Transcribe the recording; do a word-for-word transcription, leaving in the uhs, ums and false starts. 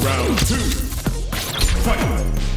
Round two, fight!